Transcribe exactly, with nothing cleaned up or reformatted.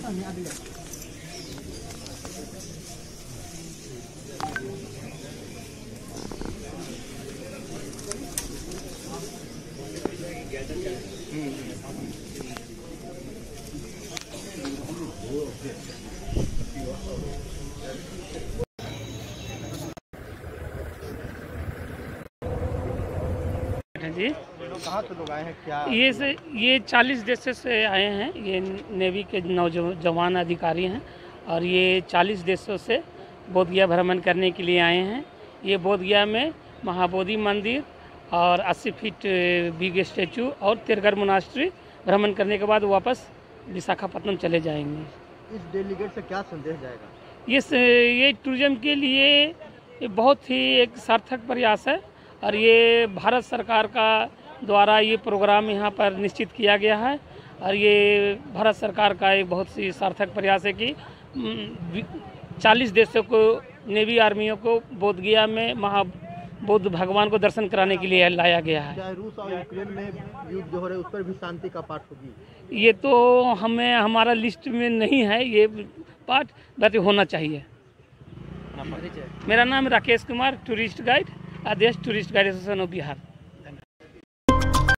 जी कहाँ से लोग आए हैं? क्या ये से ये चालीस देशों से आए हैं। ये नेवी के नौजवान अधिकारी हैं और ये चालीस देशों से बोधगया भ्रमण करने के लिए आए हैं। ये बोधगया में महाबोधि मंदिर और अस्सी फीट बिग स्टैचू और तिरगर मुनास्ट्री भ्रमण करने के बाद वापस विशाखापट्टनम चले जाएंगे। इस डेलीगेट से क्या संदेश जाएगा? ये ये टूरिज़्म के लिए बहुत ही एक सार्थक प्रयास है और ये भारत सरकार का द्वारा ये प्रोग्राम यहाँ पर निश्चित किया गया है और ये भारत सरकार का एक बहुत सी सार्थक प्रयास है कि चालीस देशों को नेवी आर्मियों को बोधगया में महाबोध भगवान को दर्शन कराने के लिए लाया गया है। रूस और यूक्रेन में युद्ध हो रहे उस पर भी शांति का पाठ होगी। ये तो हमें हमारा लिस्ट में नहीं है ये पाठ, बट होना चाहिए। मेरा नाम Rakesh Kumar, tourist guide association of Bihar.